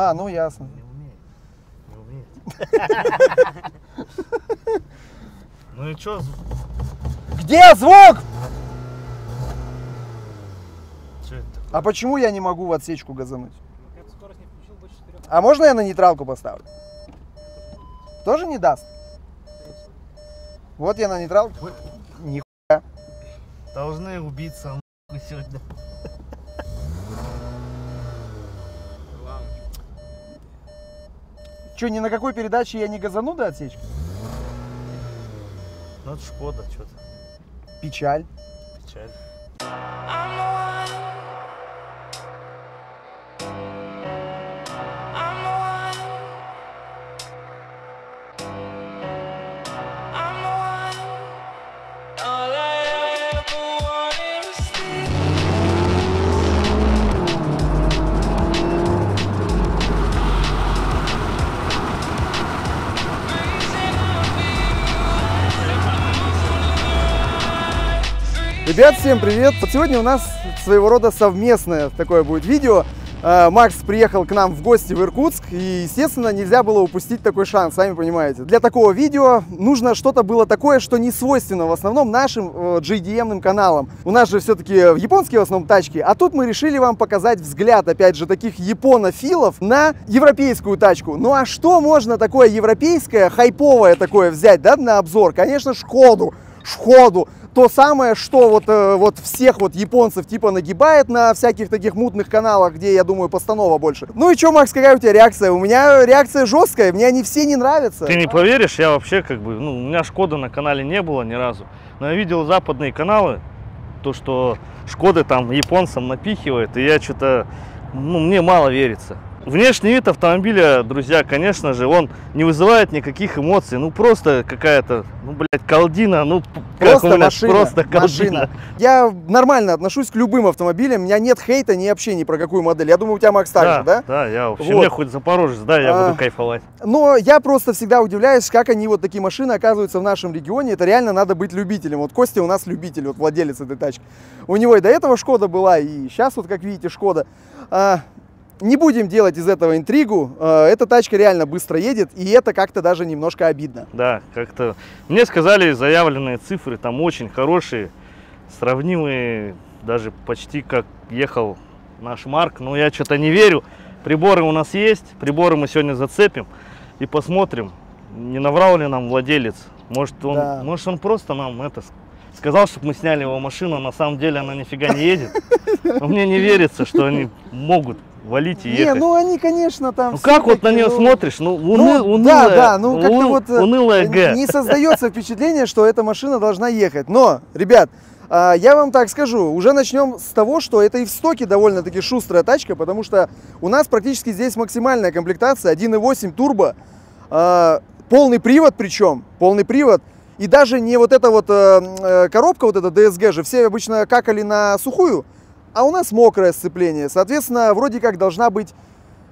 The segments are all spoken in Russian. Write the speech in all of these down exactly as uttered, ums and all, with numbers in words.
А, ну ясно. Не умеет. Не умеет. Ну и чё? Где звук? А почему я не могу в отсечку газануть? А можно я на нейтралку поставлю? Тоже не даст? Вот я на нейтралке. Нихуя. Должны убиться сегодня. Че, ни на какой передаче я не газану до отсечки? Ну это Шкода, что-то. Печаль. Печаль. Ребят, всем привет! Вот сегодня у нас своего рода совместное такое будет видео. Макс приехал к нам в гости в Иркутск, и, естественно, нельзя было упустить такой шанс, сами понимаете. Для такого видео нужно что-то было такое, что не свойственно в основном нашим джей ди эм-ным каналам. У нас же все-таки японские в основном тачки, а тут мы решили вам показать взгляд, опять же, таких японофилов на европейскую тачку. Ну а что можно такое европейское, хайповое такое взять, да, на обзор? Конечно, Шкоду. Шкоду. То самое, что вот, вот всех вот японцев типа нагибает на всяких таких мутных каналах, где, я думаю, постанова больше. Ну и чё, Макс, какая у тебя реакция? У меня реакция жесткая, мне они все не нравятся. Ты не поверишь, я вообще как бы, ну, у меня Шкода на канале не было ни разу. Но я видел западные каналы, то, что Шкоды там японцам напихивает, и я что-то, ну, мне мало верится. Внешний вид автомобиля, друзья, конечно же, он не вызывает никаких эмоций. Ну, просто какая-то, ну, блядь, Калдина, ну, просто как машина, просто Калдина. Я нормально отношусь к любым автомобилям, у меня нет хейта ни вообще ни про какую модель. Я думаю, у тебя, Макс, так же, да? Да, я вообще, вот. Мне хоть Запорожец, да, я а, буду кайфовать. Но я просто всегда удивляюсь, как они, вот такие машины, оказываются в нашем регионе. Это реально надо быть любителем. Вот Костя у нас любитель, вот владелец этой тачки. У него и до этого Шкода была, и сейчас, вот как видите, Шкода. А, Не будем делать из этого интригу, эта тачка реально быстро едет, и это как-то даже немножко обидно. Да, как-то. Мне сказали, заявленные цифры там очень хорошие, сравнимые даже почти как ехал наш Марк, но я что-то не верю. Приборы у нас есть, приборы мы сегодня зацепим и посмотрим, не наврал ли нам владелец. Может он, да. может он просто нам это сказал, чтобы мы сняли его машину, на самом деле она нифига не едет. Но мне не верится, что они могут валить и не, ехать. Ну они, конечно, там... Ну как вот на нее ну... смотришь, ну, уны... ну унылая, да, да, ну, как-то у... вот, унылая гэ. Не создается впечатление, что эта машина должна ехать. Но, ребят, я вам так скажу, уже начнем с того, что это и в стоке довольно-таки шустрая тачка, потому что у нас практически здесь максимальная комплектация, один и восемь турбо, полный привод причем, полный привод. И даже не вот эта вот коробка, вот эта ди эс джи же, все обычно какали на сухую, а у нас мокрое сцепление, соответственно, вроде как должна быть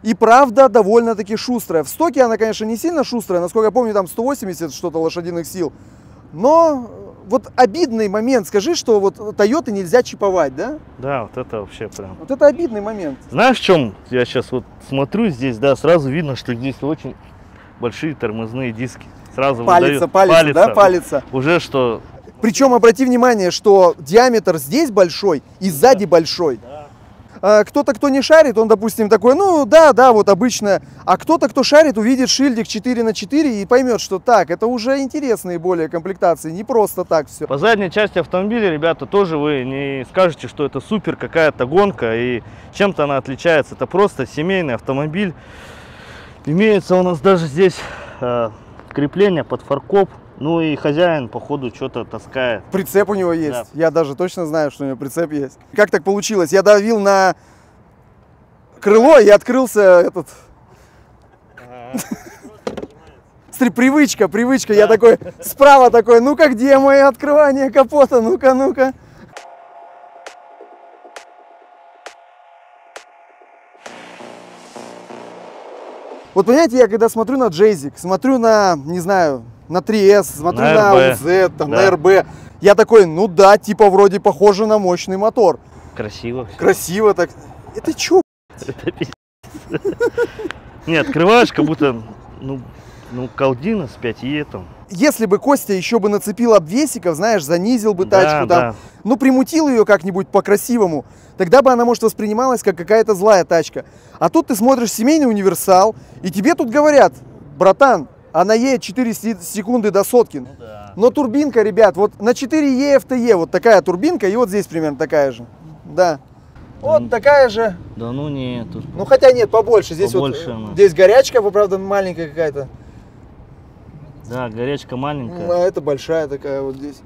и правда довольно-таки шустрая. В стоке она, конечно, не сильно шустрая, насколько я помню, там сто восемьдесят что-то лошадиных сил. Но вот обидный момент, скажи, что вот Toyota нельзя чиповать, да? Да, вот это вообще прям... Вот это обидный момент. Знаешь, в чем я сейчас вот смотрю здесь, да, сразу видно, что здесь очень большие тормозные диски. Сразу палится, палится, палится, да, палится. Уже что... Причем обрати внимание, что диаметр здесь большой и сзади да. большой. Да. А, кто-то, кто не шарит, он, допустим, такой, ну да, да, вот обычно. А кто-то, кто шарит, увидит шильдик четыре на четыре и поймет, что так, это уже интересные более комплектации, не просто так все. По задней части автомобиля, ребята, тоже вы не скажете, что это супер какая-то гонка и чем-то она отличается. Это просто семейный автомобиль. Имеется у нас даже здесь э, крепление под фаркоп. Ну и хозяин, походу, что-то таскает. Прицеп у него есть. Да. Я даже точно знаю, что у него прицеп есть. Как так получилось? Я давил на крыло и открылся этот... Привычка, привычка. Я такой, справа такой, ну-ка, где мои открывания капота? Ну-ка, ну-ка. Вот понимаете, я когда смотрю на джейзик, смотрю на, не знаю... на три эс, смотрю на ОЗ, там, да. на эр бэ. Я такой, ну да, типа вроде похоже на мощный мотор. Красиво. Красиво так. Это чё? Это пиздец. Не, открываешь, как будто, ну, ну Калдина с пять е там. Если бы Костя еще бы нацепил обвесиков, знаешь, занизил бы тачку, да, там, да. ну, примутил ее как-нибудь по-красивому, тогда бы она, может, воспринималась как какая-то злая тачка. А тут ты смотришь семейный универсал, и тебе тут говорят, братан, она едет четыре секунды до сотки. Ну, да. Но турбинка, ребят, вот на четыре е эф тэ е вот такая турбинка, и вот здесь примерно такая же. Да. Вот ну, такая же. Да ну нет. Тут... Ну хотя нет, побольше. Здесь побольше вот, здесь горячка, правда, маленькая какая-то. Да, горячка маленькая. А это большая такая вот здесь.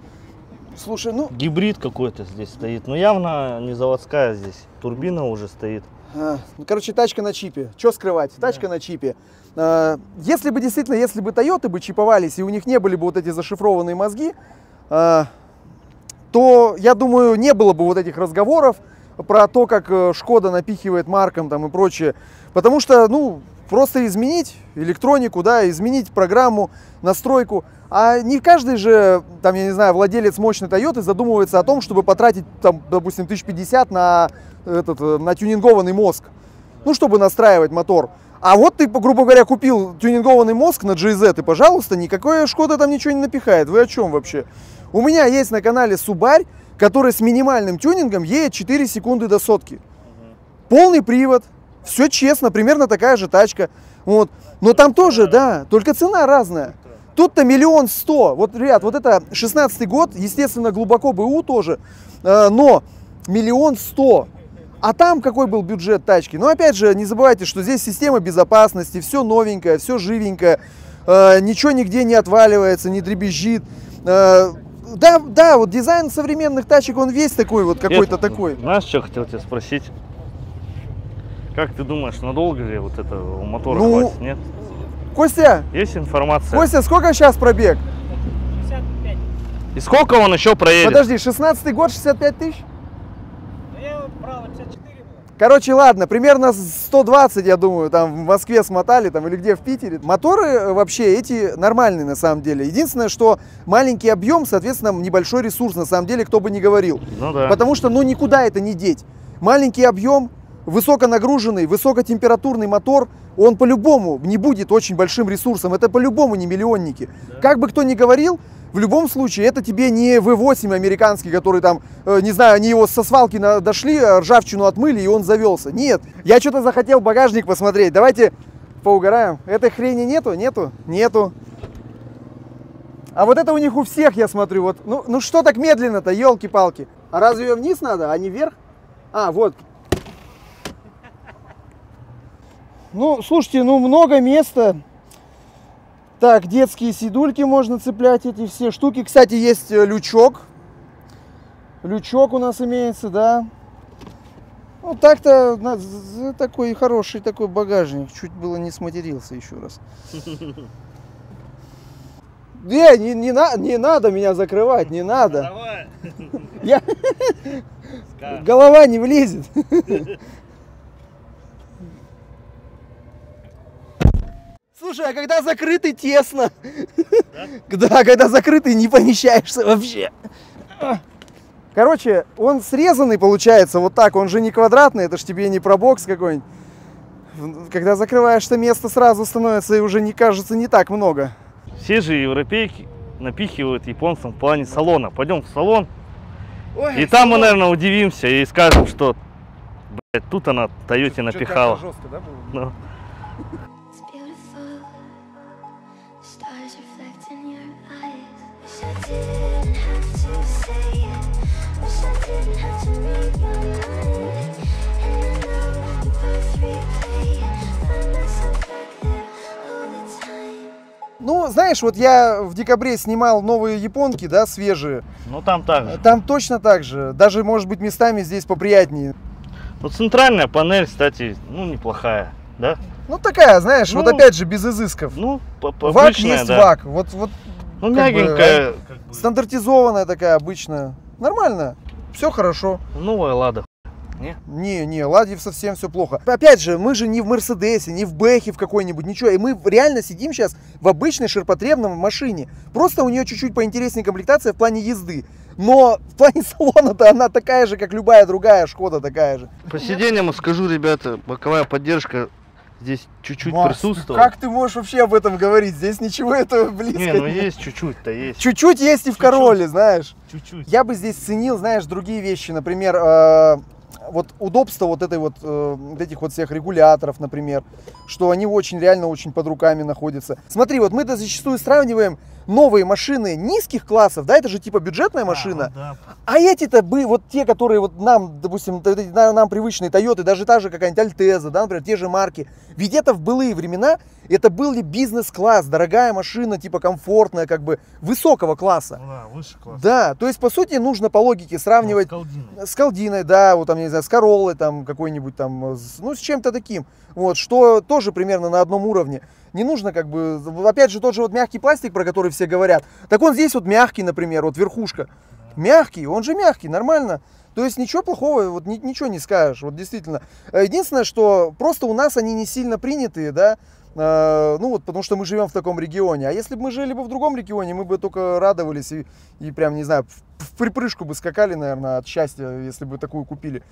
Слушай, ну... Гибрид какой-то здесь стоит. Но явно не заводская здесь. Турбина уже стоит. А, ну, короче, тачка на чипе. Че скрывать? Тачка да. на чипе. А, если бы действительно, если бы Toyota бы чиповались, и у них не были бы вот эти зашифрованные мозги, а, то, я думаю, не было бы вот этих разговоров про то, как Шкода напихивает Марком там и прочее. Потому что, ну, просто изменить электронику, да, изменить программу, настройку. А не каждый же, там, я не знаю, владелец мощной Toyota задумывается о том, чтобы потратить, там, допустим, тысяч пятьдесят на, этот, на тюнингованный мозг. Ну, чтобы настраивать мотор. А вот ты, грубо говоря, купил тюнингованный мозг на джи зет, и, пожалуйста, никакая Шкода там ничего не напихает. Вы о чем вообще? У меня есть на канале Субарь, который с минимальным тюнингом едет четыре секунды до сотки. Угу. Полный привод, все честно, примерно такая же тачка. Вот. Но там тоже, да, только цена разная. Тут-то миллион сто. Вот, ребят, вот это шестнадцатый год, естественно, глубоко БУ тоже, но миллион сто. А там какой был бюджет тачки? Но опять же, не забывайте, что здесь система безопасности, все новенькое, все живенькое, ничего нигде не отваливается, не дребезжит. Да, да, вот дизайн современных тачек, он весь такой вот, какой-то такой. Знаешь, что хотел тебя спросить? Как ты думаешь, надолго ли вот этого мотора ну, хватит, нет? Костя! Есть информация? Костя, сколько сейчас пробег? шестьдесят пять. И сколько он еще проедет? Подожди, шестнадцатый год, шестьдесят пять тысяч? Да я брал, пятьдесят четыре было. Короче, ладно, примерно сто двадцать, я думаю, там в Москве смотали, там или где, в Питере. Моторы вообще эти нормальные на самом деле. Единственное, что маленький объем, соответственно, небольшой ресурс на самом деле, кто бы ни говорил. Ну да. Потому что, ну, никуда это не деть. Маленький объем, высоконагруженный, высокотемпературный мотор, он по-любому не будет очень большим ресурсом. Это по-любому не миллионники. Да. Как бы кто ни говорил, в любом случае, это тебе не вэ восемь американский, который там, не знаю, они его со свалки дошли, ржавчину отмыли, и он завелся. Нет, я что-то захотел багажник посмотреть. Давайте поугараем. Этой хрени нету? Нету? Нету. А вот это у них у всех, я смотрю. Вот. Ну, ну что так медленно-то, елки-палки. А разве ее вниз надо, а не вверх? А, вот. Ну, слушайте, ну много места. Так, детские сидульки можно цеплять, эти все штуки. Кстати, есть лючок. Лючок у нас имеется, да. Ну, так-то такой хороший такой багажник. Чуть было не сматерился еще раз. Не, не, не, на, не надо меня закрывать, не надо. Давай. Я... Голова не влезет. Слушай, а когда закрытый, тесно. Да? Да, когда закрытый, не помещаешься вообще. Короче, он срезанный получается вот так, он же не квадратный, это ж тебе не пробокс какой-нибудь. Когда закрываешься, место сразу становится и уже не кажется не так много. Все же европейки напихивают японцам в плане салона. Пойдем в салон, ой, и там салон. Мы, наверное, удивимся и скажем, что блядь, тут она Toyota напихала. Жестко, да, было? Ну, знаешь, вот я в декабре снимал новые японки, да, свежие. Ну, там так же. Там точно так же. Даже, может быть, местами здесь поприятнее. Ну, центральная панель, кстати, ну, неплохая, да? Ну, такая, знаешь, ну, вот опять же, без изысков. Ну, ваг есть да. ваг. Вот, вот, ну, мягенькая. Бы, как бы... Стандартизованная такая, обычная. Нормально, все хорошо. Новая Лада. Не? Не, не, Ладьев совсем все плохо. Опять же, мы же не в Мерседесе, не в Бэхе в какой-нибудь, ничего. И мы реально сидим сейчас в обычной ширпотребном машине. Просто у нее чуть-чуть поинтереснее комплектация в плане езды. Но в плане салона-то она такая же, как любая другая Шкода такая же. По сиденьям скажу, ребята, боковая поддержка здесь чуть-чуть присутствовал. Как ты можешь вообще об этом говорить? Здесь ничего этого близко не, ну, нет. Ну есть чуть-чуть-то, есть. Чуть-чуть есть и в Короле, знаешь. Чуть-чуть. Я бы здесь ценил, знаешь, другие вещи, например, э, вот удобство вот этой вот, э, вот этих вот всех регуляторов, например, что они очень реально очень под руками находятся. Смотри, вот мы -то зачастую сравниваем новые машины низких классов, да, это же типа бюджетная машина, да, да. А эти-то бы, вот те, которые вот нам, допустим, нам привычные Toyota, даже та же какая-нибудь Альтеза, да, например, те же марки, ведь это в былые времена, это был ли бизнес-класс, дорогая машина, типа комфортная, как бы высокого класса. Ну да, выше класса. Да, то есть, по сути, нужно по логике сравнивать ну, с, Калдиной. с Калдиной, да, вот там, не знаю, с Короллой, там, какой-нибудь там, ну, с чем-то таким, вот, что тоже примерно на одном уровне. Не нужно как бы, опять же, тот же вот мягкий пластик, про который все говорят, так он здесь вот мягкий, например, вот верхушка, мягкий, он же мягкий, нормально, то есть ничего плохого, вот ничего не скажешь, вот действительно. Единственное, что просто у нас они не сильно принятые, да, ну вот потому что мы живем в таком регионе, а если бы мы жили бы в другом регионе, мы бы только радовались и, и прям, не знаю, в припрыжку бы скакали, наверное, от счастья, если бы такую купили.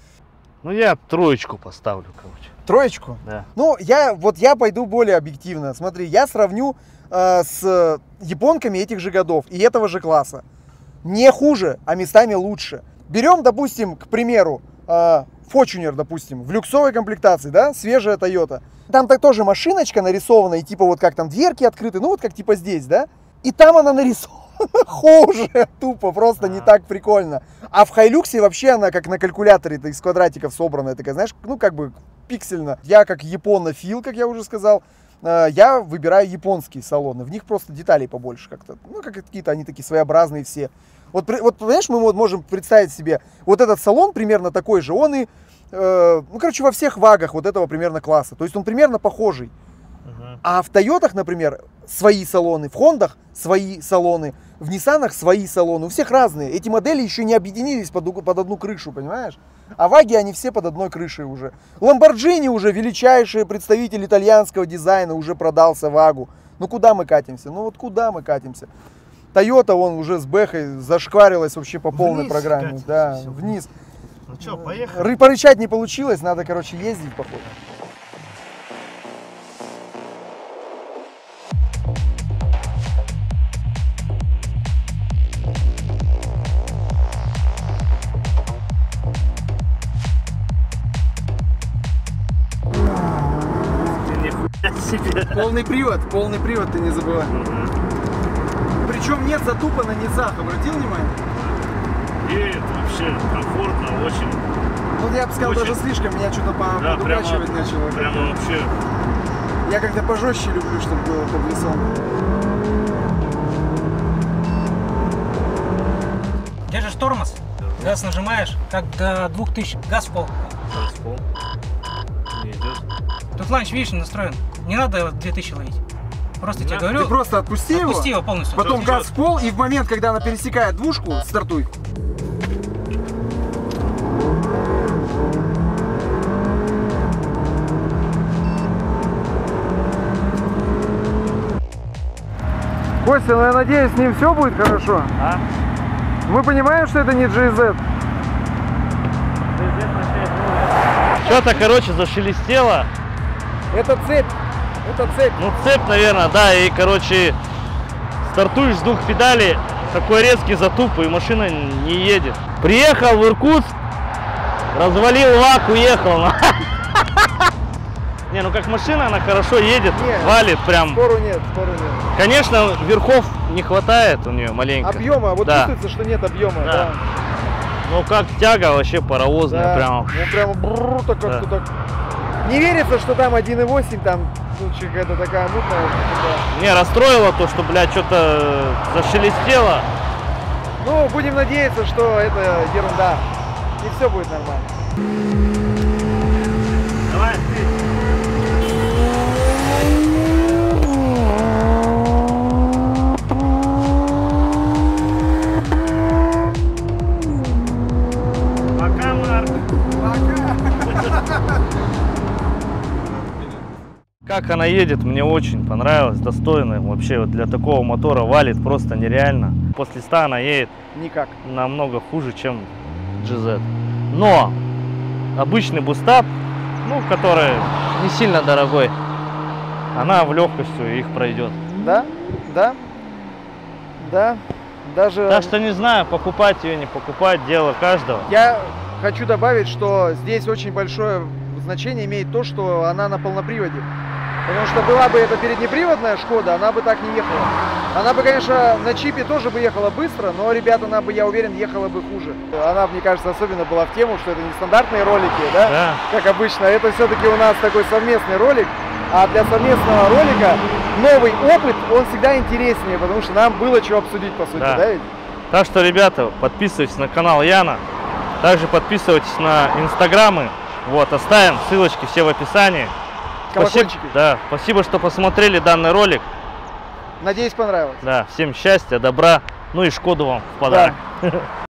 Ну, я троечку поставлю, короче. Троечку? Да. Ну, я, вот я пойду более объективно. Смотри, я сравню э, с японками этих же годов и этого же класса. Не хуже, а местами лучше. Берем, допустим, к примеру, э, Фочунер, допустим, в люксовой комплектации, да, свежая Toyota. Там так тоже машиночка нарисована, и типа вот как там дверки открыты, ну вот как типа здесь, да. И там она нарисована. Хуже, тупо, просто а -а -а. не так прикольно. А в Хайлюксе вообще она как на калькуляторе из квадратиков собрана, такая, знаешь, ну как бы пиксельно. Я как японофил, как я уже сказал, я выбираю японские салоны. В них просто деталей побольше как-то. Ну как какие-то они такие своеобразные все. Вот, вот понимаешь, мы можем представить себе вот этот салон примерно такой же. Он и, э, ну короче, во всех вагах вот этого примерно класса. То есть он примерно похожий. А в Тойотах, например, свои салоны, в Хондах свои салоны, в Ниссанах свои салоны, у всех разные. Эти модели еще не объединились под, под одну крышу, понимаешь? А ваги, они все под одной крышей уже. Ламборджини уже величайший представитель итальянского дизайна, уже продался вагу. Ну куда мы катимся? Ну вот куда мы катимся? Тойота, он уже с Бэхой зашкварилась вообще по полной вниз программе. Катимся, да, все. Вниз. Ну что, поехали? Порычать не получилось, надо, короче, ездить, походу. Полный привод, полный привод, ты не забывай. Mm-hmm. Причем нет затупа на низах, обратил внимание? Нет, вообще комфортно, очень. Ну я бы сказал, очень... даже слишком, меня что-то по да, подурачивать прямо, начало. Прямо вообще. Я как-то пожестче люблю, чтобы было под лесом. Держишь тормоз, да. Газ нажимаешь, как до двух тысяч, газ в пол. Газ в пол. Не идет. Тут ланч, видишь, настроен. Не надо две тысячи ловить. Просто да. тебе говорю. Ты просто отпусти, отпусти его, его полностью. Потом газ в пол, и в момент, когда она пересекает двушку, стартуй. Костя, ну я надеюсь, с ним все будет хорошо. А? Мы понимаем, что это не джи зет. Что-то, короче, зашелестело. Это цепь. Это цепь. Ну, цепь, наверное, да. И, короче, стартуешь с двух педалей, такой резкий затуп, и машина не едет. Приехал в Иркутск, развалил лак, уехал. Не, ну как машина, она хорошо едет, валит прям. Спору нет, спору нет. Конечно, верхов не хватает у нее маленько. Объема, вот чувствуется, что нет объема, да. Ну как тяга вообще паровозная, прям. Ну прям брррр, так как-то так. Не верится, что там один и восемь, там какая-то такая мутная. Не, расстроило то, что, блядь, что-то зашелестело. Ну, будем надеяться, что это ерунда. И все будет нормально. Давай, ты. Пока, Марк. Пока. Как она едет, мне очень понравилось, достойно вообще вот для такого мотора, валит просто нереально. После ста она едет никак, намного хуже, чем джи зет. Но обычный бустап ну, который не сильно дорогой, она в легкостью их пройдет. Да, да, да. Даже... Так что не знаю, покупать ее, не покупать, дело каждого. Я хочу добавить, что здесь очень большое значение имеет то, что она на полноприводе. Потому что была бы это переднеприводная Шкода, она бы так не ехала. Она бы, конечно, на чипе тоже бы ехала быстро, но, ребята, она бы, я уверен, ехала бы хуже. Она, мне кажется, особенно была в тему, что это не стандартные ролики, да? Да. Как обычно. Это все-таки у нас такой совместный ролик. А для совместного ролика новый опыт, он всегда интереснее, потому что нам было что обсудить, по сути, да, да ведь? Так что, ребята, подписывайтесь на канал Яна, также подписывайтесь на инстаграмы, вот, оставим ссылочки все в описании. Колокольчики. Спасибо, да, спасибо, что посмотрели данный ролик. Надеюсь, понравилось. Да, всем счастья, добра, ну и Шкоду вам в подарок. Да.